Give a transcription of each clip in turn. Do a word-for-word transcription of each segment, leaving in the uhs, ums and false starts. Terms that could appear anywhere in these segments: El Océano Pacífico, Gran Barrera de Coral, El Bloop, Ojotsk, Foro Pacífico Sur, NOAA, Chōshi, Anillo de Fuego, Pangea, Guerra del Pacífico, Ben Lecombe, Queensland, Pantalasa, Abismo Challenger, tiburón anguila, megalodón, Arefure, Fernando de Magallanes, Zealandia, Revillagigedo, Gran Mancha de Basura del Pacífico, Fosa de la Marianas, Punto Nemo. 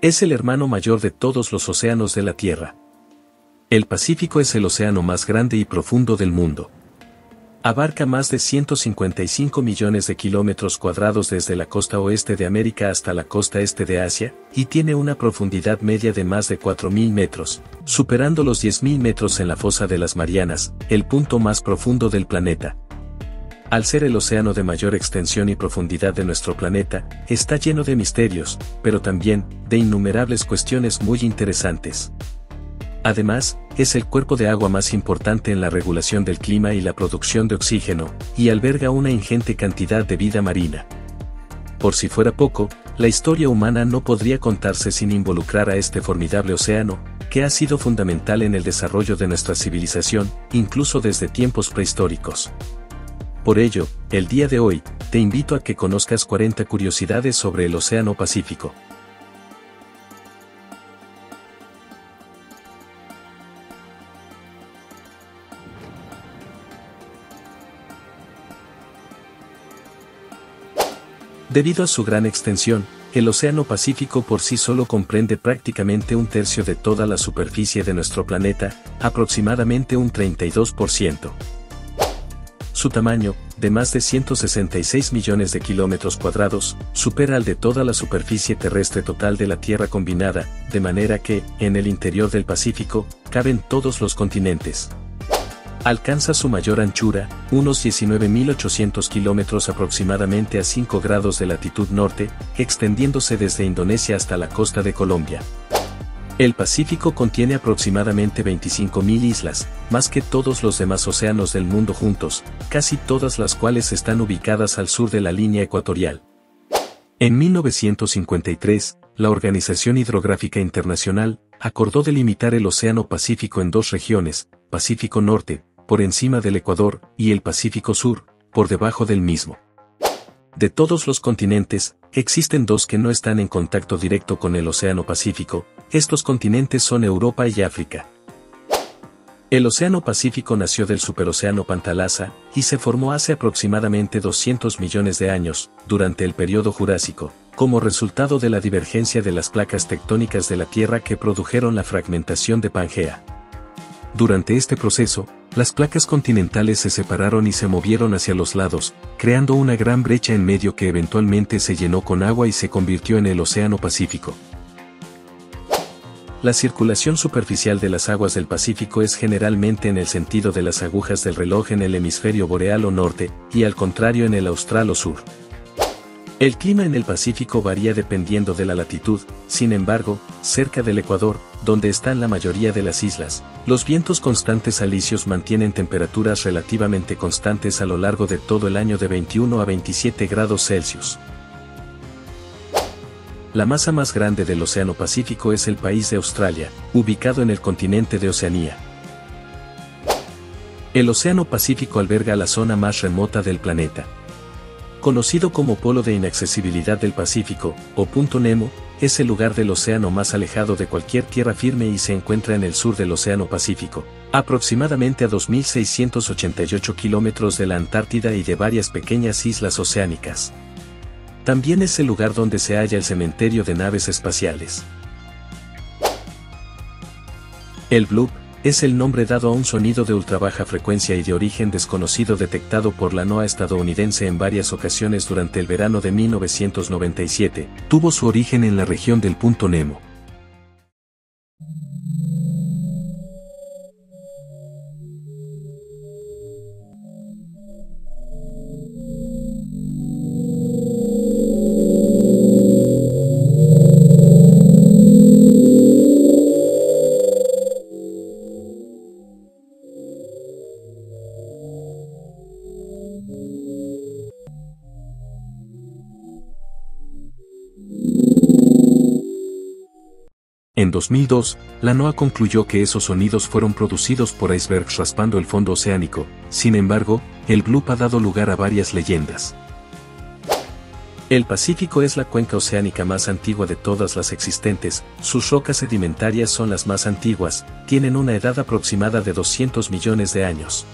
Es el hermano mayor de todos los océanos de la Tierra. El Pacífico es el océano más grande y profundo del mundo. Abarca más de ciento cincuenta y cinco millones de kilómetros cuadrados desde la costa oeste de América hasta la costa este de Asia, y tiene una profundidad media de más de cuatro mil metros, superando los diez mil metros en la Fosa de las Marianas, el punto más profundo del planeta. Al ser el océano de mayor extensión y profundidad de nuestro planeta, está lleno de misterios, pero también, de innumerables cuestiones muy interesantes. Además, es el cuerpo de agua más importante en la regulación del clima y la producción de oxígeno, y alberga una ingente cantidad de vida marina. Por si fuera poco, la historia humana no podría contarse sin involucrar a este formidable océano, que ha sido fundamental en el desarrollo de nuestra civilización, incluso desde tiempos prehistóricos. Por ello, el día de hoy, te invito a que conozcas cuarenta curiosidades sobre el Océano Pacífico. Debido a su gran extensión, el Océano Pacífico por sí solo comprende prácticamente un tercio de toda la superficie de nuestro planeta, aproximadamente un treinta y dos por ciento. Su tamaño, de más de ciento sesenta y seis millones de kilómetros cuadrados, supera al de toda la superficie terrestre total de la Tierra combinada, de manera que, en el interior del Pacífico, caben todos los continentes. Alcanza su mayor anchura, unos diecinueve mil ochocientos kilómetros aproximadamente a cinco grados de latitud norte, extendiéndose desde Indonesia hasta la costa de Colombia. El Pacífico contiene aproximadamente veinticinco mil islas, más que todos los demás océanos del mundo juntos, casi todas las cuales están ubicadas al sur de la línea ecuatorial. En mil novecientos cincuenta y tres, la Organización Hidrográfica Internacional acordó delimitar el Océano Pacífico en dos regiones, Pacífico Norte, por encima del Ecuador, y el Pacífico Sur, por debajo del mismo. De todos los continentes, existen dos que no están en contacto directo con el Océano Pacífico. Estos continentes son Europa y África. El Océano Pacífico nació del superocéano Pantalasa, y se formó hace aproximadamente doscientos millones de años, durante el período Jurásico, como resultado de la divergencia de las placas tectónicas de la Tierra que produjeron la fragmentación de Pangea. Durante este proceso, las placas continentales se separaron y se movieron hacia los lados, creando una gran brecha en medio que eventualmente se llenó con agua y se convirtió en el Océano Pacífico. La circulación superficial de las aguas del Pacífico es generalmente en el sentido de las agujas del reloj en el hemisferio boreal o norte, y al contrario en el austral o sur. El clima en el Pacífico varía dependiendo de la latitud, sin embargo, cerca del Ecuador, donde están la mayoría de las islas, los vientos constantes alisios mantienen temperaturas relativamente constantes a lo largo de todo el año de veintiuno a veintisiete grados Celsius. La masa más grande del Océano Pacífico es el país de Australia, ubicado en el continente de Oceanía. El Océano Pacífico alberga la zona más remota del planeta. Conocido como Polo de Inaccesibilidad del Pacífico, o Punto Nemo, es el lugar del océano más alejado de cualquier tierra firme y se encuentra en el sur del Océano Pacífico, aproximadamente a dos mil seiscientos ochenta y ocho kilómetros de la Antártida y de varias pequeñas islas oceánicas. También es el lugar donde se halla el cementerio de naves espaciales. El Bloop es el nombre dado a un sonido de ultrabaja frecuencia y de origen desconocido detectado por la NOAA estadounidense en varias ocasiones durante el verano de mil novecientos noventa y siete. Tuvo su origen en la región del Punto Nemo. En dos mil dos, la NOAA concluyó que esos sonidos fueron producidos por icebergs raspando el fondo oceánico. Sin embargo, el Bloop ha dado lugar a varias leyendas. El Pacífico es la cuenca oceánica más antigua de todas las existentes, sus rocas sedimentarias son las más antiguas, tienen una edad aproximada de doscientos millones de años.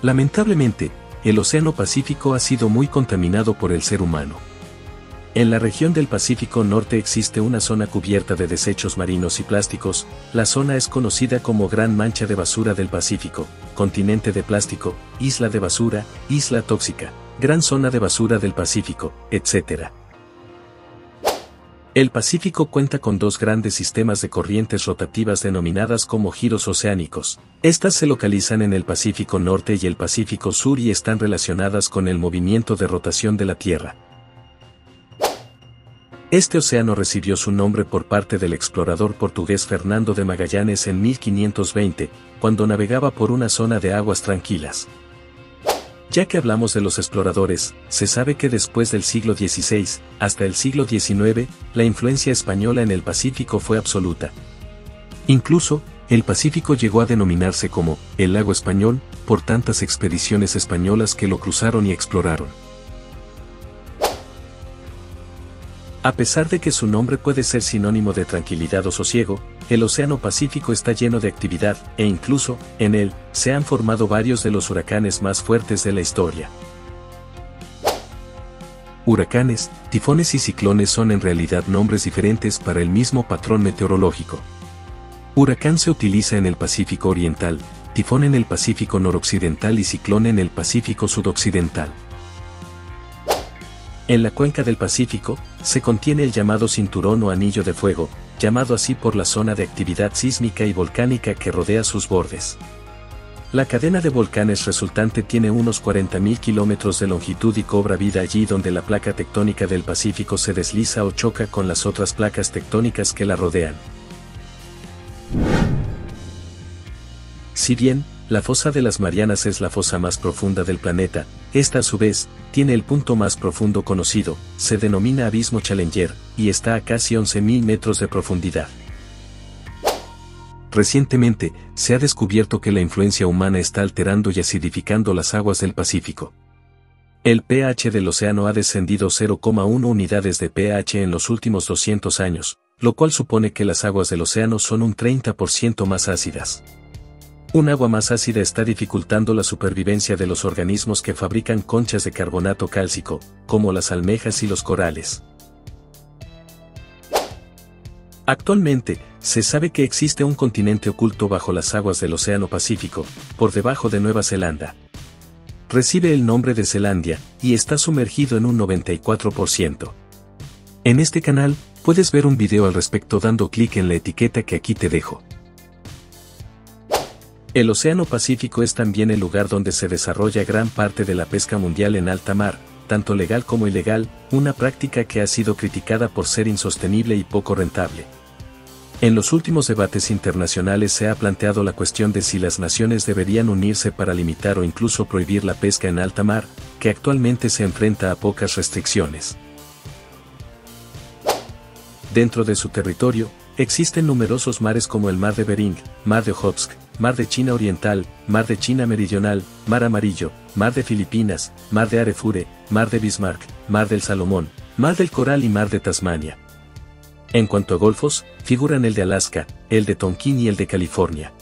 Lamentablemente, el Océano Pacífico ha sido muy contaminado por el ser humano. En la región del Pacífico Norte existe una zona cubierta de desechos marinos y plásticos. La zona es conocida como Gran Mancha de Basura del Pacífico, continente de plástico, isla de basura, isla tóxica, gran zona de basura del Pacífico, etcétera. El Pacífico cuenta con dos grandes sistemas de corrientes rotativas denominadas como giros oceánicos. Estas se localizan en el Pacífico Norte y el Pacífico Sur y están relacionadas con el movimiento de rotación de la Tierra. Este océano recibió su nombre por parte del explorador portugués Fernando de Magallanes en mil quinientos veinte, cuando navegaba por una zona de aguas tranquilas. Ya que hablamos de los exploradores, se sabe que después del siglo dieciséis, hasta el siglo diecinueve, la influencia española en el Pacífico fue absoluta. Incluso, el Pacífico llegó a denominarse como el lago español, por tantas expediciones españolas que lo cruzaron y exploraron. A pesar de que su nombre puede ser sinónimo de tranquilidad o sosiego, el Océano Pacífico está lleno de actividad, e incluso, en él, se han formado varios de los huracanes más fuertes de la historia. Huracanes, tifones y ciclones son en realidad nombres diferentes para el mismo patrón meteorológico. Huracán se utiliza en el Pacífico Oriental, tifón en el Pacífico Noroccidental y ciclón en el Pacífico Sudoccidental. En la cuenca del Pacífico, se contiene el llamado cinturón o anillo de fuego, llamado así por la zona de actividad sísmica y volcánica que rodea sus bordes. La cadena de volcanes resultante tiene unos cuarenta mil kilómetros de longitud y cobra vida allí donde la placa tectónica del Pacífico se desliza o choca con las otras placas tectónicas que la rodean. Si bien, la Fosa de las Marianas es la fosa más profunda del planeta, esta a su vez, tiene el punto más profundo conocido, se denomina Abismo Challenger, y está a casi once mil metros de profundidad. Recientemente, se ha descubierto que la influencia humana está alterando y acidificando las aguas del Pacífico. El pH del océano ha descendido cero coma uno unidades de pH en los últimos doscientos años, lo cual supone que las aguas del océano son un treinta por ciento más ácidas. Un agua más ácida está dificultando la supervivencia de los organismos que fabrican conchas de carbonato cálcico, como las almejas y los corales. Actualmente, se sabe que existe un continente oculto bajo las aguas del Océano Pacífico, por debajo de Nueva Zelanda. Recibe el nombre de Zealandia, y está sumergido en un noventa y cuatro por ciento. En este canal, puedes ver un video al respecto dando clic en la etiqueta que aquí te dejo. El Océano Pacífico es también el lugar donde se desarrolla gran parte de la pesca mundial en alta mar, tanto legal como ilegal, una práctica que ha sido criticada por ser insostenible y poco rentable. En los últimos debates internacionales se ha planteado la cuestión de si las naciones deberían unirse para limitar o incluso prohibir la pesca en alta mar, que actualmente se enfrenta a pocas restricciones. Dentro de su territorio, existen numerosos mares como el Mar de Bering, Mar de Ojotsk, Mar de China Oriental, Mar de China Meridional, Mar Amarillo, Mar de Filipinas, Mar de Arefure, Mar de Bismarck, Mar del Salomón, Mar del Coral y Mar de Tasmania. En cuanto a golfos, figuran el de Alaska, el de Tonkin y el de California.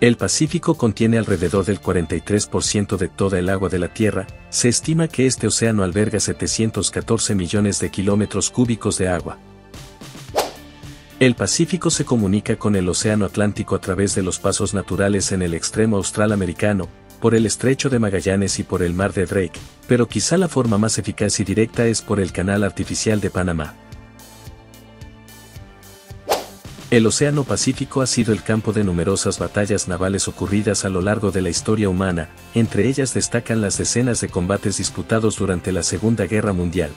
El Pacífico contiene alrededor del cuarenta y tres por ciento de toda el agua de la Tierra. Se estima que este océano alberga setecientos catorce millones de kilómetros cúbicos de agua. El Pacífico se comunica con el Océano Atlántico a través de los pasos naturales en el extremo australamericano, por el Estrecho de Magallanes y por el Mar de Drake, pero quizá la forma más eficaz y directa es por el Canal Artificial de Panamá. El Océano Pacífico ha sido el campo de numerosas batallas navales ocurridas a lo largo de la historia humana, entre ellas destacan las decenas de combates disputados durante la Segunda Guerra Mundial.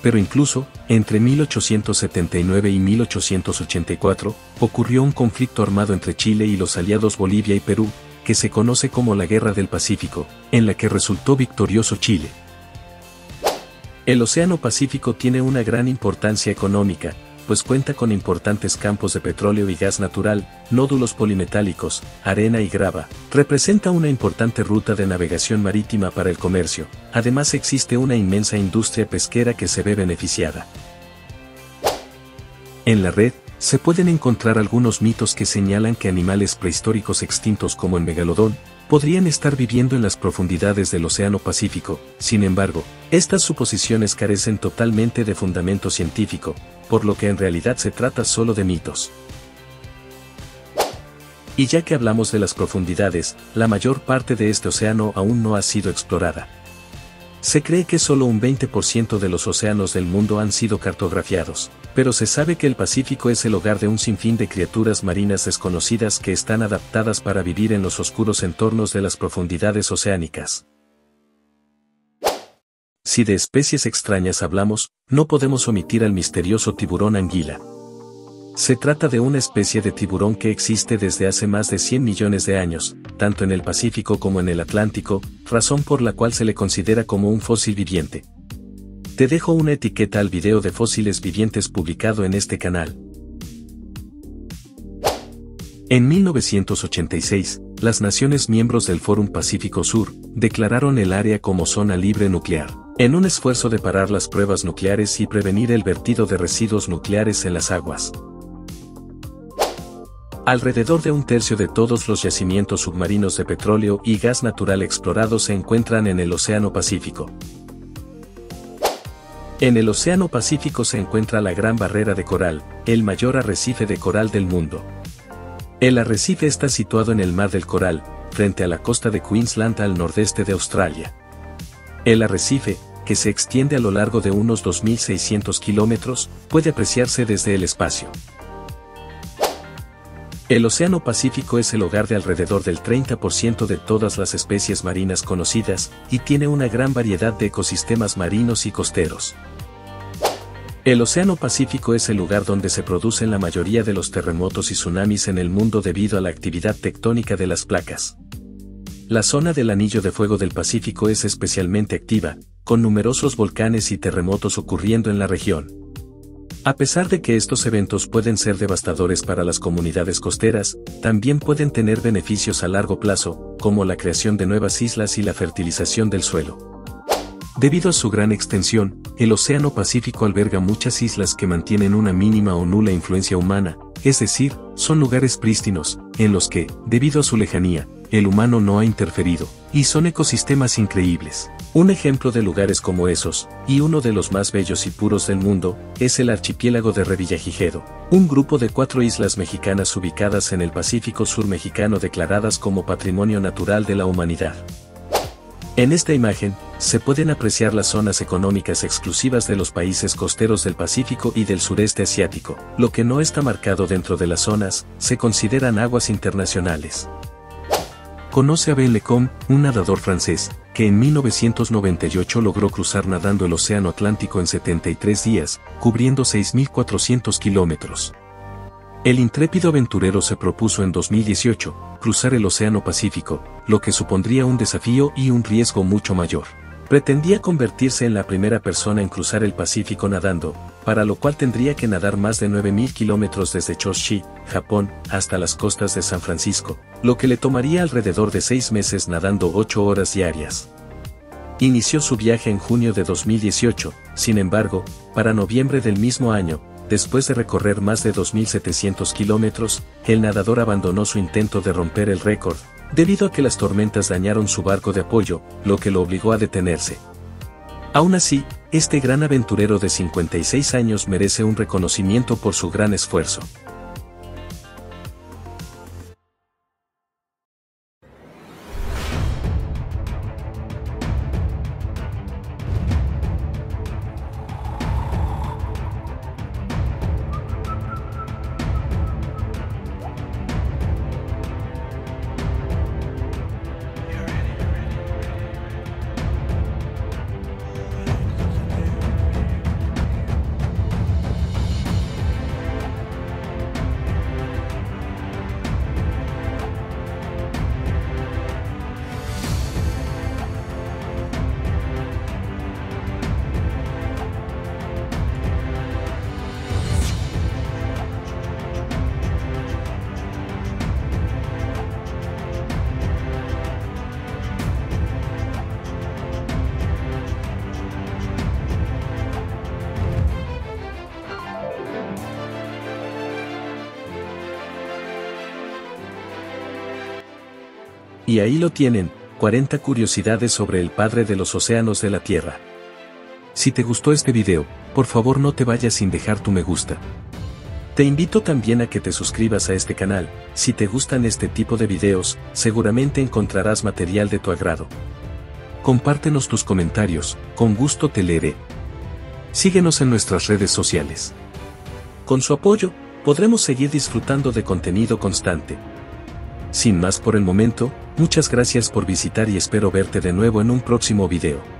Pero incluso, entre mil ochocientos setenta y nueve y mil ochocientos ochenta y cuatro, ocurrió un conflicto armado entre Chile y los aliados Bolivia y Perú, que se conoce como la Guerra del Pacífico, en la que resultó victorioso Chile. El Océano Pacífico tiene una gran importancia económica, pues cuenta con importantes campos de petróleo y gas natural, nódulos polimetálicos, arena y grava, representa una importante ruta de navegación marítima para el comercio, además existe una inmensa industria pesquera que se ve beneficiada. En la red, se pueden encontrar algunos mitos que señalan que animales prehistóricos extintos como el megalodón, podrían estar viviendo en las profundidades del Océano Pacífico. Sin embargo, estas suposiciones carecen totalmente de fundamento científico, por lo que en realidad se trata solo de mitos. Y ya que hablamos de las profundidades, la mayor parte de este océano aún no ha sido explorada. Se cree que solo un veinte por ciento de los océanos del mundo han sido cartografiados, pero se sabe que el Pacífico es el hogar de un sinfín de criaturas marinas desconocidas que están adaptadas para vivir en los oscuros entornos de las profundidades oceánicas. Si de especies extrañas hablamos, no podemos omitir al misterioso tiburón anguila. Se trata de una especie de tiburón que existe desde hace más de cien millones de años, tanto en el Pacífico como en el Atlántico, razón por la cual se le considera como un fósil viviente. Te dejo una etiqueta al video de fósiles vivientes publicado en este canal. En mil novecientos ochenta y seis, las naciones miembros del Foro Pacífico Sur declararon el área como zona libre nuclear, en un esfuerzo de parar las pruebas nucleares y prevenir el vertido de residuos nucleares en las aguas. Alrededor de un tercio de todos los yacimientos submarinos de petróleo y gas natural explorados se encuentran en el Océano Pacífico. En el Océano Pacífico se encuentra la Gran Barrera de Coral, el mayor arrecife de coral del mundo. El arrecife está situado en el Mar del Coral, frente a la costa de Queensland al nordeste de Australia. El arrecife, que se extiende a lo largo de unos dos mil seiscientos kilómetros, puede apreciarse desde el espacio. El Océano Pacífico es el hogar de alrededor del treinta por ciento de todas las especies marinas conocidas, y tiene una gran variedad de ecosistemas marinos y costeros. El Océano Pacífico es el lugar donde se producen la mayoría de los terremotos y tsunamis en el mundo debido a la actividad tectónica de las placas. La zona del Anillo de Fuego del Pacífico es especialmente activa, con numerosos volcanes y terremotos ocurriendo en la región. A pesar de que estos eventos pueden ser devastadores para las comunidades costeras, también pueden tener beneficios a largo plazo, como la creación de nuevas islas y la fertilización del suelo. Debido a su gran extensión, el Océano Pacífico alberga muchas islas que mantienen una mínima o nula influencia humana, es decir, son lugares prístinos, en los que, debido a su lejanía, el humano no ha interferido, y son ecosistemas increíbles. Un ejemplo de lugares como esos, y uno de los más bellos y puros del mundo, es el archipiélago de Revillagigedo, un grupo de cuatro islas mexicanas ubicadas en el Pacífico Sur mexicano declaradas como Patrimonio Natural de la Humanidad. En esta imagen, se pueden apreciar las zonas económicas exclusivas de los países costeros del Pacífico y del sureste asiático. Lo que no está marcado dentro de las zonas, se consideran aguas internacionales. Conoce a Ben Lecombe, un nadador francés, que en mil novecientos noventa y ocho logró cruzar nadando el Océano Atlántico en setenta y tres días, cubriendo seis mil cuatrocientos kilómetros. El intrépido aventurero se propuso en dos mil dieciocho, cruzar el Océano Pacífico, lo que supondría un desafío y un riesgo mucho mayor. Pretendía convertirse en la primera persona en cruzar el Pacífico nadando, para lo cual tendría que nadar más de nueve mil kilómetros desde Chōshi, Japón, hasta las costas de San Francisco, lo que le tomaría alrededor de seis meses nadando ocho horas diarias. Inició su viaje en junio de dos mil dieciocho, sin embargo, para noviembre del mismo año, después de recorrer más de dos mil setecientos kilómetros, el nadador abandonó su intento de romper el récord, debido a que las tormentas dañaron su barco de apoyo, lo que lo obligó a detenerse. Aún así, este gran aventurero de cincuenta y seis años merece un reconocimiento por su gran esfuerzo. Y ahí lo tienen, cuarenta curiosidades sobre el padre de los océanos de la Tierra. Si te gustó este video, por favor no te vayas sin dejar tu me gusta. Te invito también a que te suscribas a este canal, si te gustan este tipo de videos, seguramente encontrarás material de tu agrado. Compártenos tus comentarios, con gusto te leeré. Síguenos en nuestras redes sociales. Con su apoyo, podremos seguir disfrutando de contenido constante. Sin más por el momento, muchas gracias por visitar y espero verte de nuevo en un próximo video.